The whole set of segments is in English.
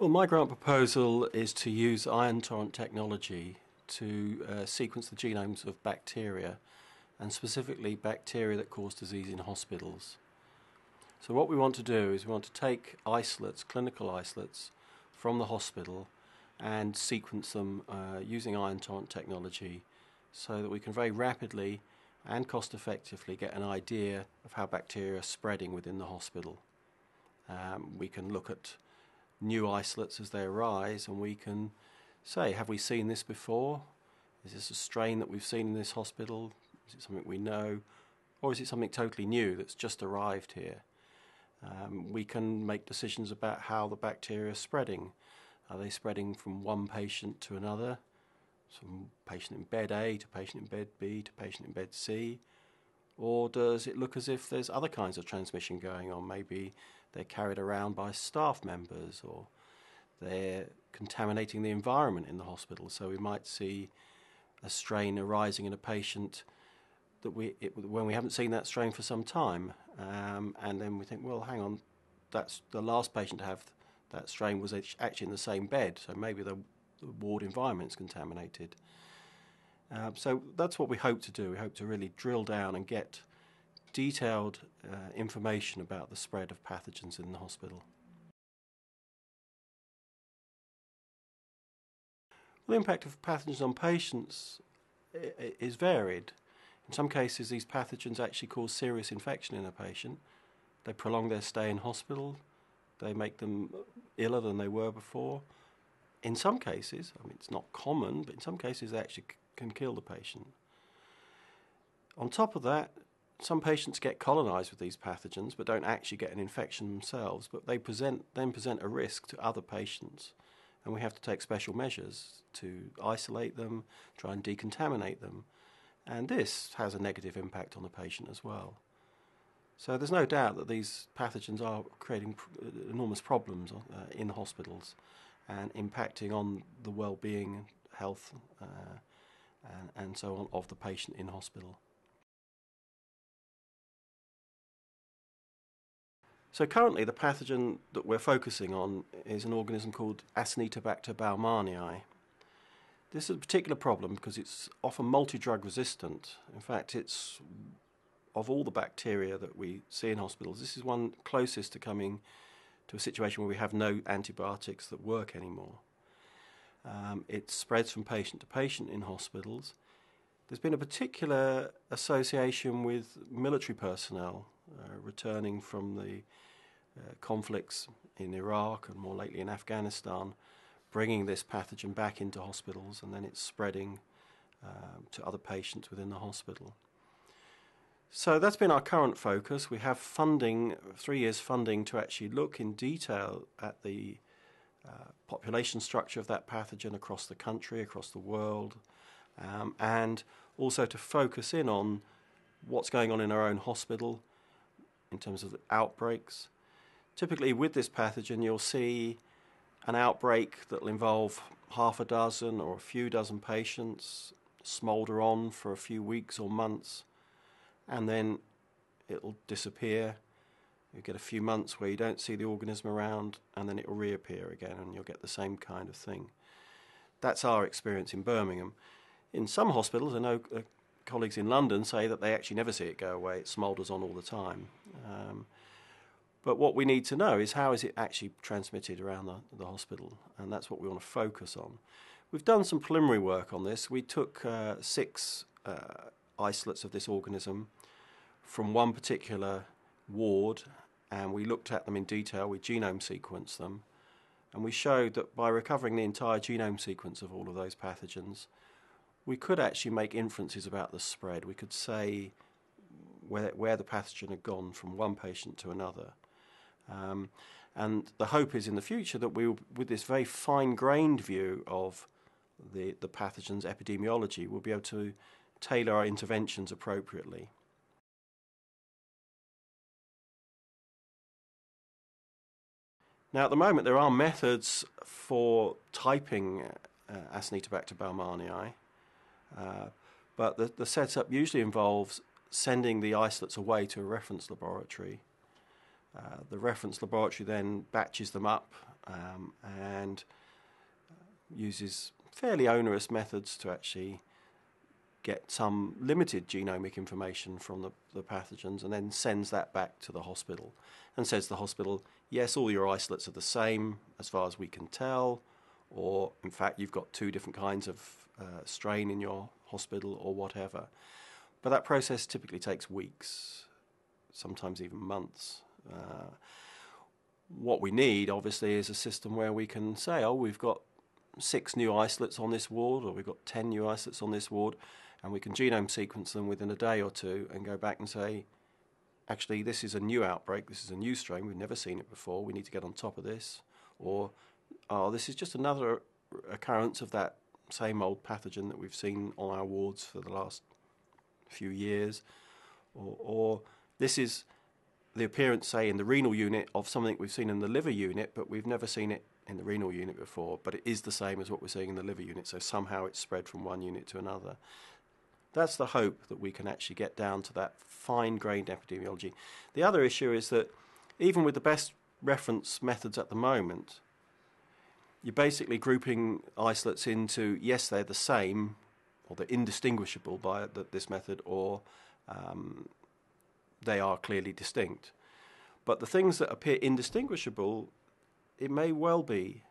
Well, my grant proposal is to use Ion Torrent technology to sequence the genomes of bacteria, and specifically bacteria that cause disease in hospitals. So what we want to do is we want to take isolates, clinical isolates, from the hospital and sequence them using Ion Torrent technology so that we can very rapidly and cost effectively get an idea of how bacteria are spreading within the hospital. We can look at new isolates as they arise, and we can say, have we seen this before? Is this a strain that we've seen in this hospital? Is it something we know? Or is it something totally new that's just arrived here? We can make decisions about how the bacteria are spreading. Are they spreading from one patient to another? From patient in bed A to patient in bed B to patient in bed C? Or does it look as if there's other kinds of transmission going on? Maybe they're carried around by staff members, or they're contaminating the environment in the hospital. So we might see a strain arising in a patient that when we haven't seen that strain for some time, and then we think, well, hang on, that's the last patient to have that strain was actually in the same bed, so maybe the ward environment's contaminated. So that's what we hope to do. We hope to really drill down and get detailed information about the spread of pathogens in the hospital. Well, the impact of pathogens on patients is varied. In some cases, these pathogens actually cause serious infection in a patient. They prolong their stay in hospital. They make them iller than they were before. In some cases, I mean, it's not common, but in some cases they actually can kill the patient. On top of that, some patients get colonised with these pathogens but don't actually get an infection themselves, but they then present a risk to other patients, and we have to take special measures to isolate them, try and decontaminate them, and this has a negative impact on the patient as well. So there's no doubt that these pathogens are creating enormous problems in hospitals and impacting on the well-being, health and so on of the patient in hospital. So currently the pathogen that we're focusing on is an organism called Acinetobacter baumannii. This is a particular problem because it's often multi-drug resistant. In fact, it's of all the bacteria that we see in hospitals, this is one closest to coming to a situation where we have no antibiotics that work anymore. It spreads from patient to patient in hospitals. There's been a particular association with military personnel returning from the conflicts in Iraq and more lately in Afghanistan, bringing this pathogen back into hospitals, and then it's spreading to other patients within the hospital. So that's been our current focus. We have funding, 3 years funding, to actually look in detail at the population structure of that pathogen across the country, across the world, and also to focus in on what's going on in our own hospital in terms of the outbreaks. Typically with this pathogen you'll see an outbreak that will involve half a dozen or a few dozen patients, smoulder on for a few weeks or months, and then it'll disappear. You'll get a few months where you don't see the organism around, and then it'll reappear again and you'll get the same kind of thing. That's our experience in Birmingham. In some hospitals, I know colleagues in London say that they actually never see it go away, it smoulders on all the time. But what we need to know is how is it actually transmitted around the hospital, and that's what we want to focus on. We've done some preliminary work on this. We took 6 isolates of this organism from one particular ward, and we looked at them in detail. We genome sequenced them, and we showed that by recovering the entire genome sequence of all of those pathogens, we could actually make inferences about the spread. We could say where the pathogen had gone from one patient to another. And the hope is in the future that we will, with this very fine-grained view of the pathogen's epidemiology, we'll be able to tailor our interventions appropriately. Now at the moment there are methods for typing Acinetobacter baumannii, but the setup usually involves sending the isolates away to a reference laboratory The reference laboratory then batches them up and uses fairly onerous methods to actually get some limited genomic information from the pathogens, and then sends that back to the hospital and says to the hospital, yes, all your isolates are the same as far as we can tell, or in fact you've got two different kinds of strain in your hospital or whatever. But that process typically takes weeks, sometimes even months. What we need, obviously, is a system where we can say, oh, we've got 6 new isolates on this ward, or we've got 10 new isolates on this ward, and we can genome sequence them within a day or two and go back and say, actually, this is a new outbreak, this is a new strain, we've never seen it before, we need to get on top of this. Or, oh, this is just another occurrence of that same old pathogen that we've seen on our wards for the last few years. Or this is the appearance, say, in the renal unit of something we've seen in the liver unit, but we've never seen it in the renal unit before, but it is the same as what we're seeing in the liver unit, so somehow it's spread from one unit to another. That's the hope, that we can actually get down to that fine-grained epidemiology. The other issue is that even with the best reference methods at the moment, you're basically grouping isolates into, yes, they're the same, or they're indistinguishable by this method, or they are clearly distinct. But the things that appear indistinguishable, it may well be,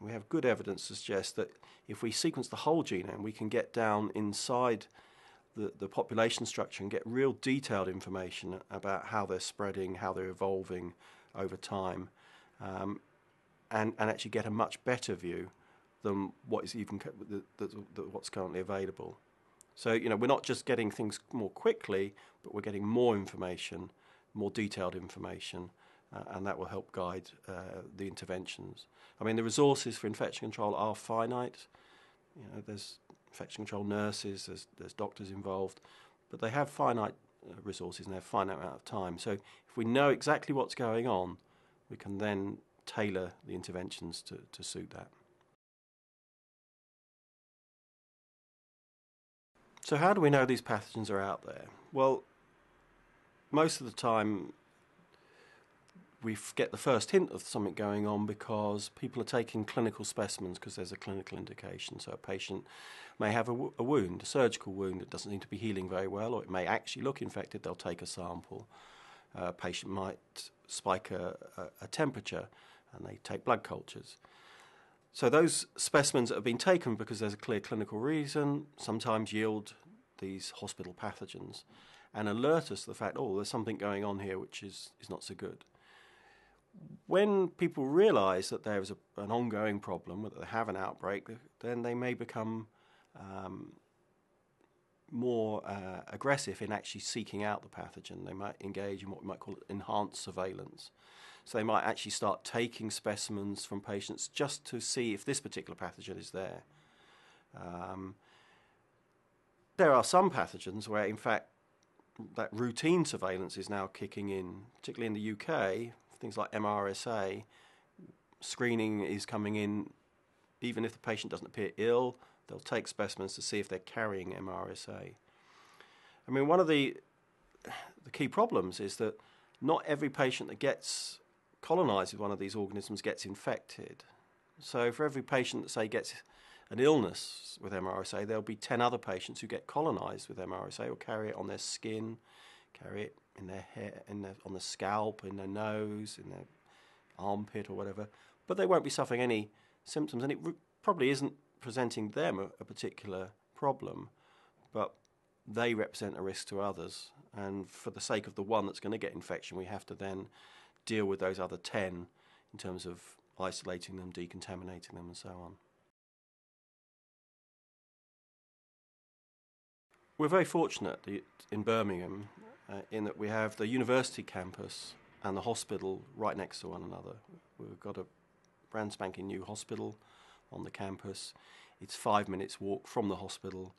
we have good evidence to suggest that if we sequence the whole genome, we can get down inside the population structure and get real detailed information about how they're spreading, how they're evolving over time, and actually get a much better view than what is even what's currently available. So, you know, we're not just getting things more quickly, but we're getting more information, more detailed information, and that will help guide the interventions. I mean, the resources for infection control are finite. You know, there's infection control nurses, there's doctors involved, but they have finite resources and they have a finite amount of time. So if we know exactly what's going on, we can then tailor the interventions to suit that. So how do we know these pathogens are out there? Well, most of the time we get the first hint of something going on because people are taking clinical specimens because there's a clinical indication. So a patient may have a wound, a surgical wound that doesn't seem to be healing very well, or it may actually look infected, they'll take a sample. A patient might spike a temperature and they take blood cultures. So those specimens that have been taken because there's a clear clinical reason sometimes yield these hospital pathogens and alert us to the fact, oh, there's something going on here which is not so good. When people realise that there is an ongoing problem, that they have an outbreak, then they may become more aggressive in actually seeking out the pathogen. They might engage in what we might call enhanced surveillance. So they might actually start taking specimens from patients just to see if this particular pathogen is there. There are some pathogens where, in fact, that routine surveillance is now kicking in, particularly in the UK. Things like MRSA, screening is coming in. Even if the patient doesn't appear ill, they'll take specimens to see if they're carrying MRSA. I mean, one of the key problems is that not every patient that gets colonised with one of these organisms gets infected. So for every patient that, say, gets an illness with MRSA, there'll be 10 other patients who get colonised with MRSA or carry it on their skin, carry it in their hair, on the scalp, in their nose, in their armpit or whatever, but they won't be suffering any symptoms, and it probably isn't presenting them a particular problem, but they represent a risk to others, and for the sake of the one that's going to get infection, we have to then deal with those other 10 in terms of isolating them, decontaminating them, and so on. We're very fortunate in Birmingham in that we have the university campus and the hospital right next to one another. We've got a brand spanking new hospital on the campus. It's 5 minutes walk from the hospital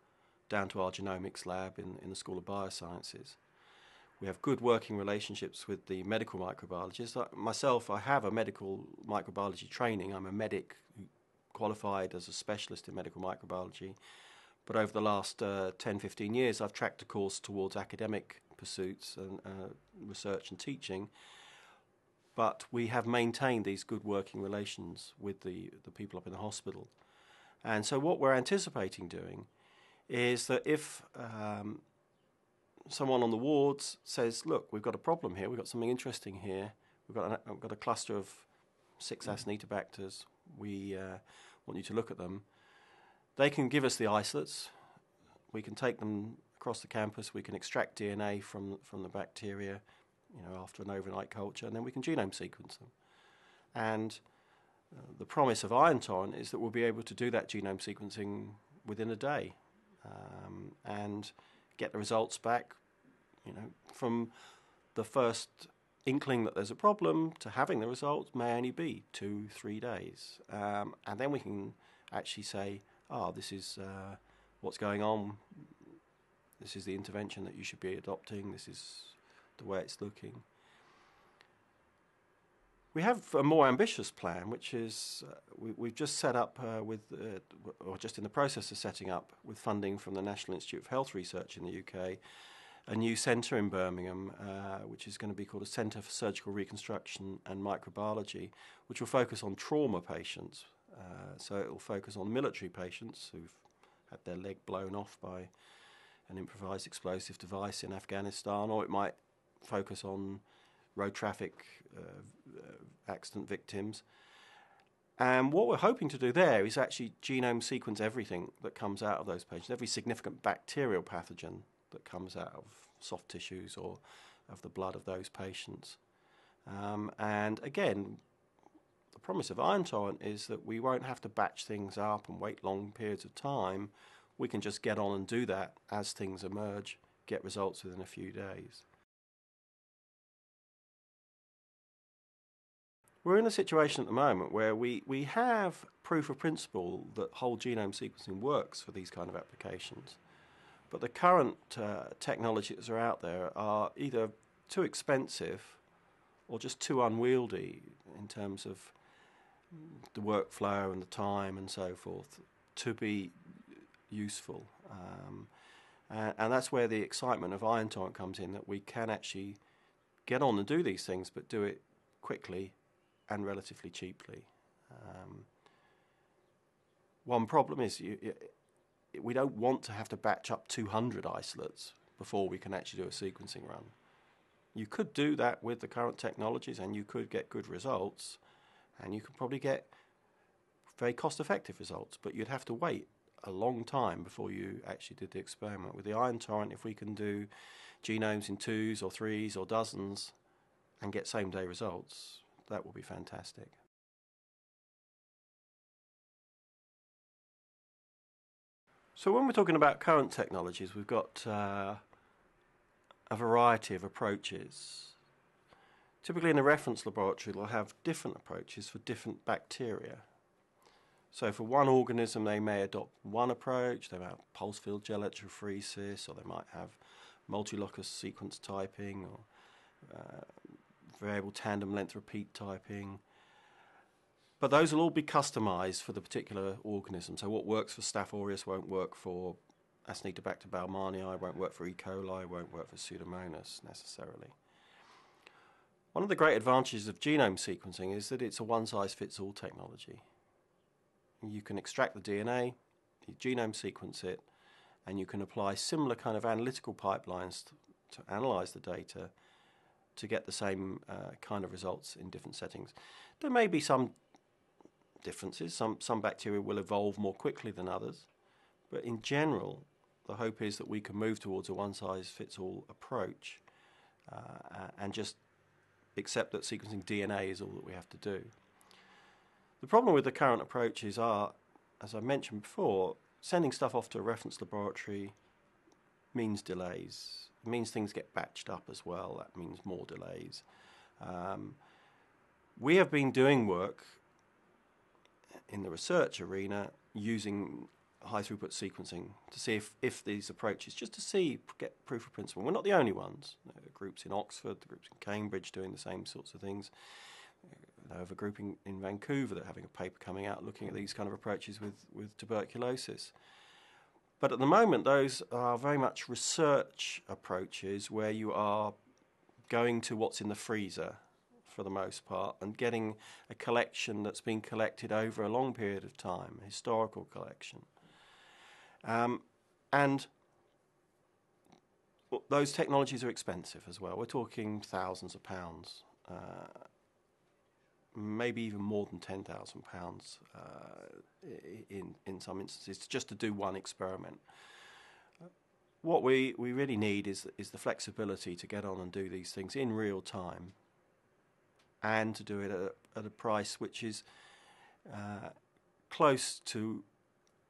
down to our genomics lab in the School of Biosciences. We have good working relationships with the medical microbiologists. Myself, I have a medical microbiology training. I'm a medic who qualified as a specialist in medical microbiology, but over the last 10-15 years I've tracked a course towards academic pursuits and research and teaching, but we have maintained these good working relations with the people up in the hospital. And so what we're anticipating doing is that if someone on the wards says, look, we've got a problem here, we've got something interesting here, we've got a cluster of 6 Acinetobacters, we want you to look at them, they can give us the isolates, we can take them across the campus, we can extract DNA from the bacteria, you know, after an overnight culture, and then we can genome sequence them. And the promise of Ion Torrent is that we'll be able to do that genome sequencing within a day and get the results back, you know, from the first inkling that there's a problem to having the results may only be 2-3 days. And then we can actually say, ah, this is what's going on, this is the intervention that you should be adopting, this is the way it's looking. We have a more ambitious plan, which is we've just set up or just in the process of setting up with funding from the National Institute of Health Research in the UK, a new centre in Birmingham, which is going to be called a Centre for Surgical Reconstruction and Microbiology, which will focus on trauma patients. So it will focus on military patients who've had their leg blown off by an improvised explosive device in Afghanistan, or it might focus on road traffic accident victims. And what we're hoping to do there is actually genome sequence everything that comes out of those patients, every significant bacterial pathogen that comes out of soft tissues or of the blood of those patients. And again, the promise of Ion Torrent is that we won't have to batch things up and wait long periods of time. We can just get on and do that as things emerge, get results within a few days. We're in a situation at the moment where we have proof of principle that whole genome sequencing works for these kind of applications. But the current technologies that are out there are either too expensive or just too unwieldy in terms of the workflow and the time and so forth to be useful. And that's where the excitement of Ion Torrent comes in, that we can actually get on and do these things, but do it quickly and relatively cheaply. One problem is we don't want to have to batch up 200 isolates before we can actually do a sequencing run. You could do that with the current technologies and you could get good results, and you could probably get very cost-effective results, but you'd have to wait a long time before you actually did the experiment. With the Ion Torrent, if we can do genomes in 2s or 3s or dozens and get same-day results, that will be fantastic. So when we're talking about current technologies, we've got a variety of approaches. Typically in a reference laboratory, they'll have different approaches for different bacteria. So for one organism, they may adopt one approach. They might have pulse field gel electrophoresis, or they might have multilocus sequence typing, or variable tandem length repeat typing, but those will all be customized for the particular organism. So what works for Staph aureus won't work for Acinetobacter baumannii, won't work for E. coli, won't work for Pseudomonas necessarily. One of the great advantages of genome sequencing is that it's a one-size-fits-all technology. You can extract the DNA, you genome sequence it, and you can apply similar kind of analytical pipelines to analyze the data to get the same kind of results in different settings. There may be some differences. Some bacteria will evolve more quickly than others, but in general, the hope is that we can move towards a one-size-fits-all approach and just accept that sequencing DNA is all that we have to do. The problem with the current approaches are, as I mentioned before, sending stuff off to a reference laboratory means delays. It means things get batched up as well. That means more delays. We have been doing work in the research arena using high-throughput sequencing to see if these approaches, just to see, get proof of principle. We're not the only ones. You know, the groups in Oxford, the groups in Cambridge doing the same sorts of things. I have a group in Vancouver that are having a paper coming out looking at these kind of approaches with tuberculosis. But at the moment, those are very much research approaches where you are going to what's in the freezer for the most part, and getting a collection that's been collected over a long period of time, a historical collection. And those technologies are expensive as well. We're talking thousands of pounds, maybe even more than £10,000 in some instances, just to do one experiment. What we really need is the flexibility to get on and do these things in real time, and to do it at a price which is close to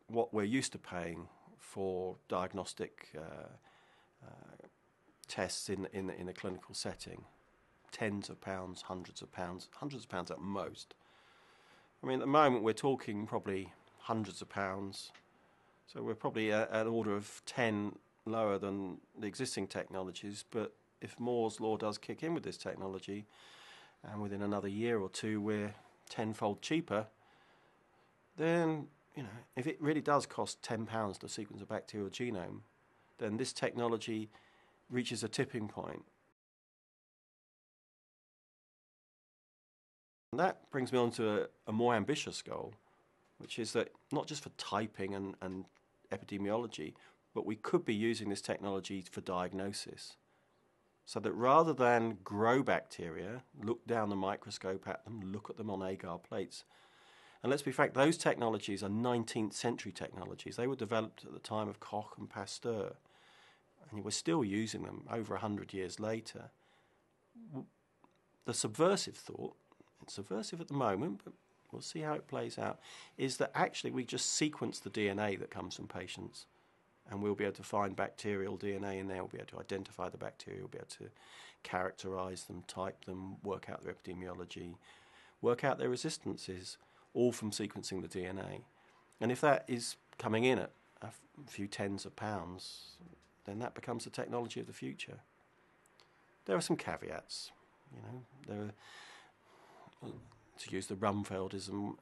what we're used to paying for diagnostic tests in a clinical setting. Tens of pounds, hundreds of pounds at most. I mean, at the moment we're talking probably hundreds of pounds, so we're probably at an order of 10 lower than the existing technologies. But if Moore's law does kick in with this technology, and within another year or two we're tenfold cheaper, then, you know, if it really does cost £10 to sequence a bacterial genome, then this technology reaches a tipping point. And that brings me on to a more ambitious goal, which is that not just for typing and epidemiology, but we could be using this technology for diagnosis. So that rather than grow bacteria, look down the microscope at them, look at them on agar plates, and let's be frank, those technologies are 19th century technologies. They were developed at the time of Koch and Pasteur, and we're still using them over 100 years later. The subversive thought, it's subversive at the moment, but we'll see how it plays out, is that actually we just sequence the DNA that comes from patients, and we'll be able to find bacterial DNA in there, we'll be able to identify the bacteria, we'll be able to characterise them, type them, work out their epidemiology, work out their resistances, all from sequencing the DNA. And if that is coming in at a few tens of pounds, then that becomes the technology of the future. There are some caveats, you know. There are, to use the Rumfeldism,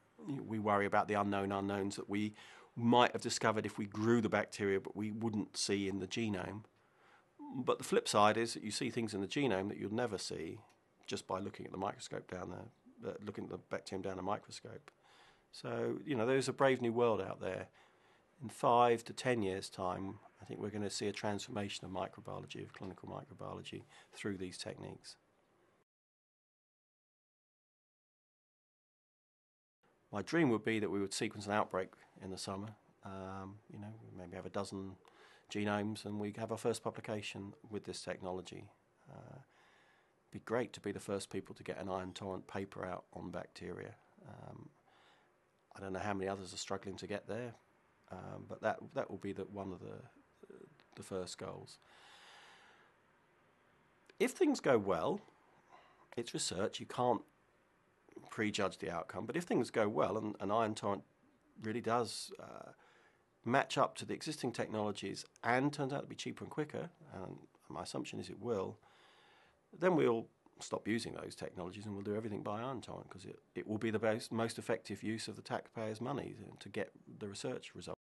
we worry about the unknown unknowns that we might have discovered if we grew the bacteria, but we wouldn't see in the genome. But the flip side is that you see things in the genome that you'll never see just by looking at the microscope down there, looking at the bacterium down a microscope. So, you know, there's a brave new world out there. In 5 to 10 years' time, I think we're going to see a transformation of microbiology, of clinical microbiology, through these techniques. My dream would be that we would sequence an outbreak in the summer. You know, maybe have a dozen genomes, and we have our first publication with this technology. It'd be great to be the first people to get an Ion Torrent paper out on bacteria. I don't know how many others are struggling to get there, but that will be one of the first goals. If things go well, it's research. You can't prejudge the outcome, but if things go well and Ion Torrent really does match up to the existing technologies and turns out to be cheaper and quicker, and my assumption is it will, then we'll stop using those technologies and we'll do everything by Ion Torrent, because it will be the most effective use of the taxpayers' money to get the research results.